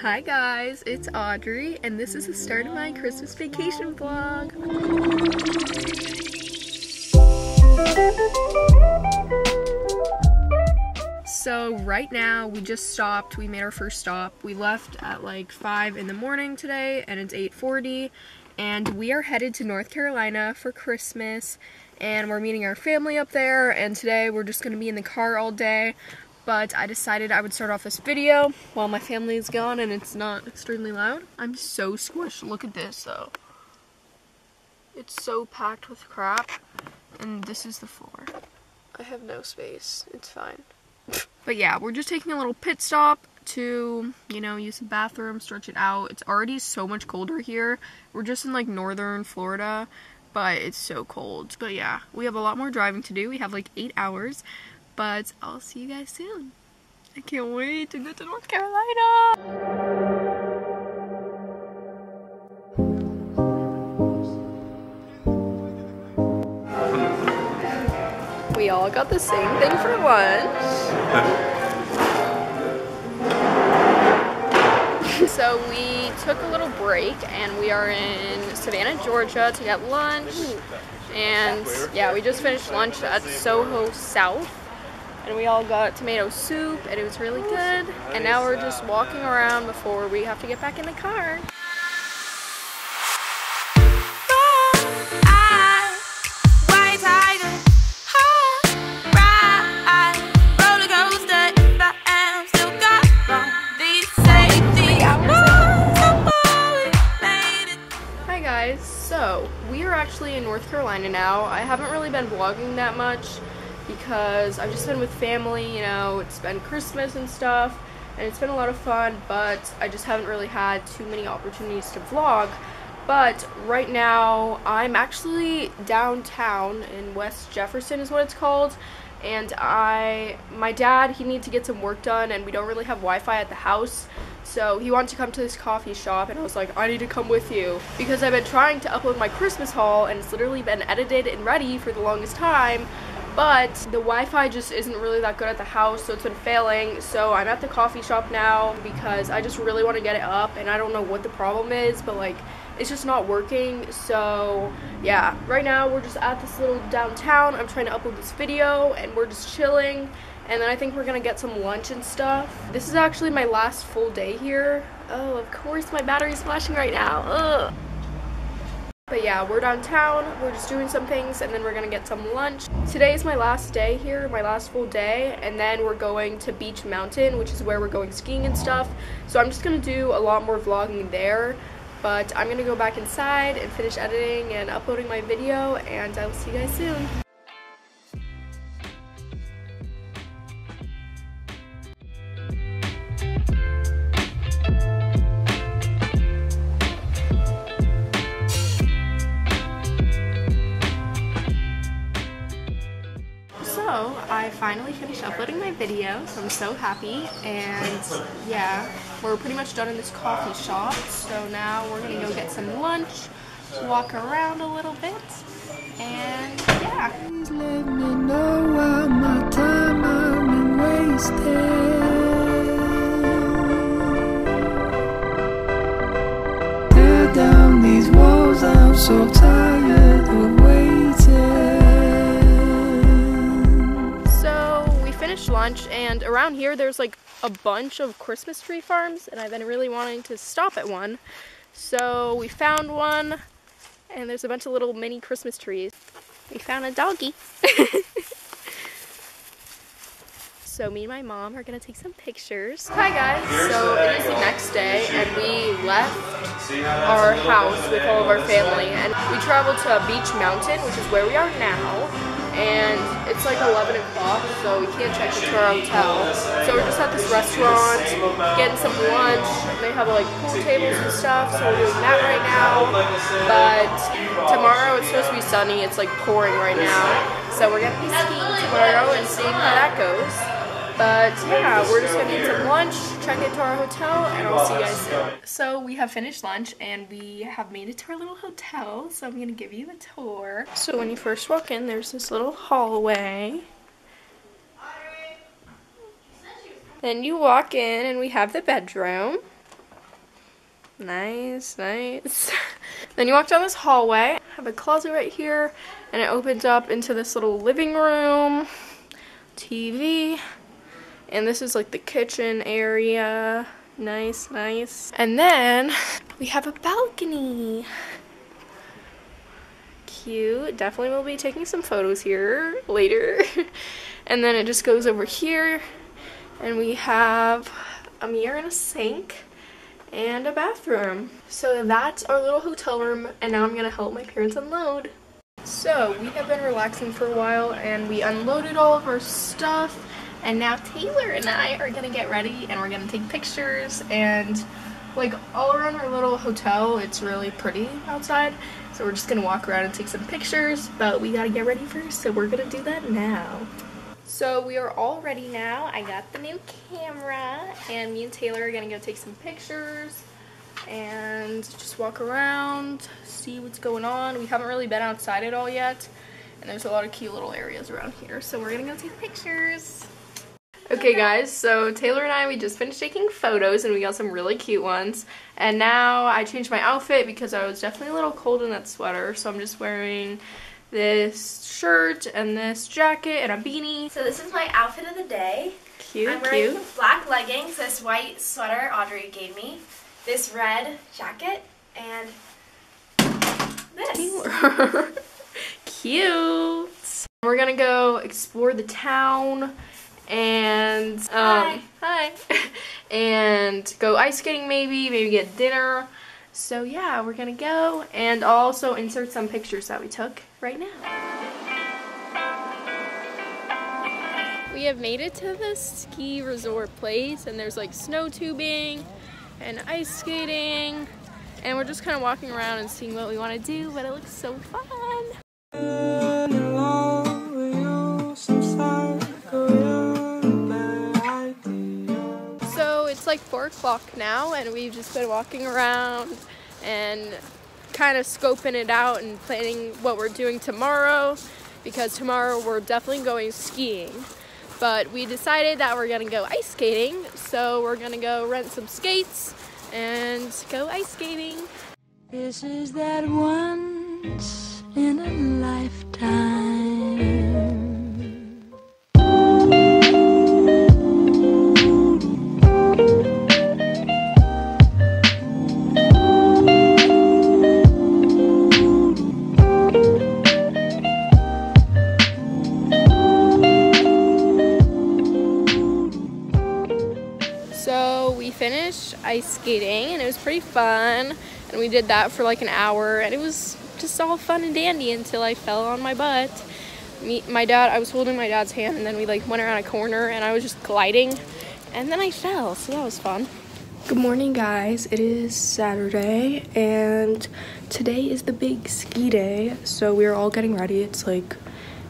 Hi guys, it's Audrey, and this is the start of my Christmas vacation vlog. So right now, we just stopped. We made our first stop. We left at like 5 in the morning today, and it's 8:40, and we are headed to North Carolina for Christmas, and we're meeting our family up there, and today we're just going to be in the car all day. But I decided I would start off this video while my family is gone and it's not extremely loud. I'm so squished. Look at this, though. It's so packed with crap. And this is the floor. I have no space. It's fine. But yeah, we're just taking a little pit stop to, you know, use the bathroom, stretch it out. It's already so much colder here. We're just in, like, northern Florida, but it's so cold. But yeah, we have a lot more driving to do. We have, like, 8 hours. But I'll see you guys soon. I can't wait to go to North Carolina. We all got the same thing for lunch. So we took a little break and we are in Savannah, Georgia to get lunch. And yeah, we just finished lunch at Soho South. And we all got tomato soup, and it was really good. And now we're just walking around before we have to get back in the car. Hi guys, so we are actually in North Carolina now. I haven't really been vlogging that much because I've just been with family, you know, it's been Christmas and stuff, and it's been a lot of fun, but I just haven't really had too many opportunities to vlog. But right now, I'm actually downtown in West Jefferson is what it's called, and my dad, he needs to get some work done, and we don't really have Wi-Fi at the house, so he wanted to come to this coffee shop, and I was like, I need to come with you, because I've been trying to upload my Christmas haul, and it's literally been edited and ready for the longest time, but the Wi-Fi just isn't really that good at the house, so it's been failing. So I'm at the coffee shop now because I just really want to get it up, and I don't know what the problem is, but like it's just not working. So yeah, right now we're just at this little downtown. I'm trying to upload this video and we're just chilling, and then I think we're gonna get some lunch and stuff. This is actually my last full day here. Oh, of course my battery's flashing right now. Ugh. But yeah, we're downtown, we're just doing some things, and then we're gonna get some lunch. Today is my last day here, my last full day, and then we're going to Beach Mountain, which is where we're going skiing and stuff. So I'm just gonna do a lot more vlogging there, but I'm gonna go back inside and finish editing and uploading my video, and I will see you guys soon. I finally finished uploading my video, so I'm so happy, and yeah, we're pretty much done in this coffee shop, so now we're gonna go get some lunch, walk around a little bit, and yeah. Please let me know why my time I'm wasted. Tear down these walls, I'm so tired of waiting. Lunch, and around here there's like a bunch of Christmas tree farms, and I've been really wanting to stop at one, so we found one, and there's a bunch of little mini Christmas trees. We found a doggy. So me and my mom are gonna take some pictures. Hi guys, so it is the next day, and we left our house with all of our family, and we traveled to Beach Mountain, which is where we are now. And it's like 11 o'clock, so we can't check into our hotel. So we're just at this restaurant, getting some lunch. They have like pool tables and stuff, so we're doing that right now. But tomorrow it's supposed to be sunny, it's like pouring right now. So we're gonna be skiing tomorrow and seeing how that goes. But yeah, we're just gonna eat some lunch, check into our hotel, and I'll see you guys soon. So we have finished lunch and we have made it to our little hotel, so I'm gonna give you a tour. So when you first walk in, there's this little hallway. Then you walk in and we have the bedroom. Nice, nice. Then you walk down this hallway. I have a closet right here, and it opens up into this little living room, TV, and this is like the kitchen area. Nice, nice. And then we have a balcony. Cute. Definitely will be taking some photos here later. And then it just goes over here, and we have a mirror and a sink and a bathroom. So that's our little hotel room, and now I'm gonna help my parents unload. So we have been relaxing for a while, and we unloaded all of our stuff, and now Taylor and I are gonna get ready, and we're gonna take pictures, and like all around our little hotel it's really pretty outside, so we're just gonna walk around and take some pictures, but we gotta get ready first, so we're gonna do that now. So we are all ready now. I got the new camera, and me and Taylor are gonna go take some pictures and just walk around, see what's going on. We haven't really been outside at all yet, and there's a lot of cute little areas around here, so we're gonna go take pictures. Okay guys, so Taylor and I, we just finished taking photos, and we got some really cute ones. And now I changed my outfit because I was definitely a little cold in that sweater, so I'm just wearing this shirt and this jacket and a beanie. So this is my outfit of the day. Cute, I'm wearing cute black leggings, this white sweater Audrey gave me, this red jacket, and this. Cute. We're gonna go explore the town and hi. And go ice skating, maybe get dinner. So yeah, we're gonna go, and I'll also insert some pictures that we took right now. We have made it to this ski resort place, and there's like snow tubing and ice skating, and we're just kind of walking around and seeing what we want to do, but it looks so fun. Like 4 o'clock now, and we've just been walking around and kind of scoping it out and planning what we're doing tomorrow, because tomorrow we're definitely going skiing, but we decided that we're gonna go ice skating, so we're gonna go rent some skates and go ice skating. This is that once in a lifetime. Finished ice skating, and it was pretty fun, and we did that for like an hour, and it was just all fun and dandy until I fell on my butt. I was holding my dad's hand, and then we like went around a corner, and I was just gliding, and then I fell, so that was fun. Good morning guys, it is Saturday, and today is the big ski day, so we're all getting ready. It's like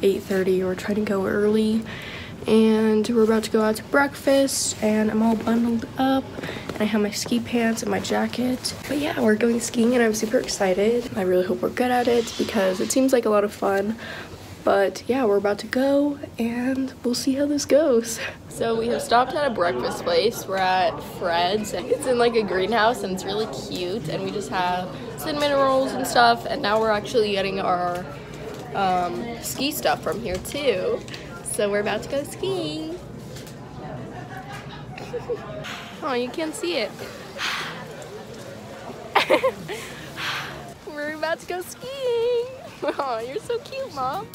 8:30, we're trying to go early, and we're about to go out to breakfast, and I'm all bundled up, and I have my ski pants and my jacket. But yeah, we're going skiing, and I'm super excited. I really hope we're good at it because it seems like a lot of fun. But yeah, we're about to go, and we'll see how this goes. So we have stopped at a breakfast place. We're at Fred's, and it's in like a greenhouse, and it's really cute, and we just have cinnamon rolls and stuff, and now we're actually getting our ski stuff from here too. So we're about to go skiing. Oh, you can't see it. We're about to go skiing. Oh, you're so cute, Mom.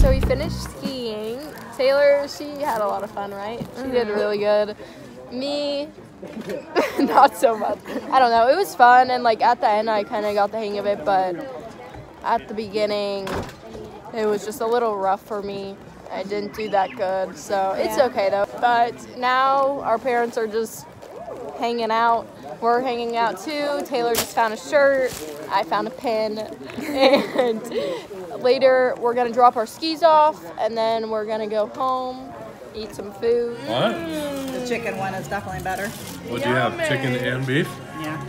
So we finished skiing. Taylor, she had a lot of fun, right? She did really good. Me, not so much. I don't know, it was fun, and like at the end I kind of got the hang of it, but at the beginning it was just a little rough for me. I didn't do that good, so it's okay though. But now our parents are just hanging out. We're hanging out too. Taylor just found a shirt, I found a pin, and later we're gonna drop our skis off, and then we're gonna go home, eat some food. What? The chicken one is definitely better. What do you have? Chicken and beef? Yeah.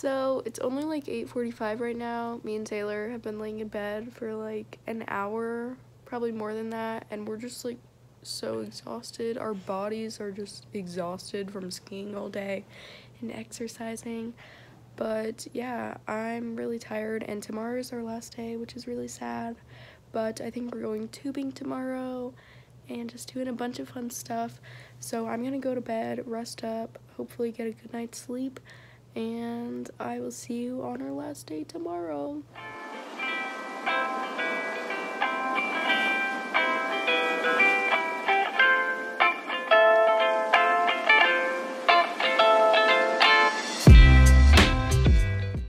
So it's only like 8:45 right now. Me and Taylor have been laying in bed for like an hour, probably more than that, and we're just like so exhausted. Our bodies are just exhausted from skiing all day and exercising. But yeah, I'm really tired, and tomorrow is our last day, which is really sad, but I think we're going tubing tomorrow and just doing a bunch of fun stuff. So I'm gonna go to bed, rest up, hopefully get a good night's sleep, and I will see you on our last day tomorrow.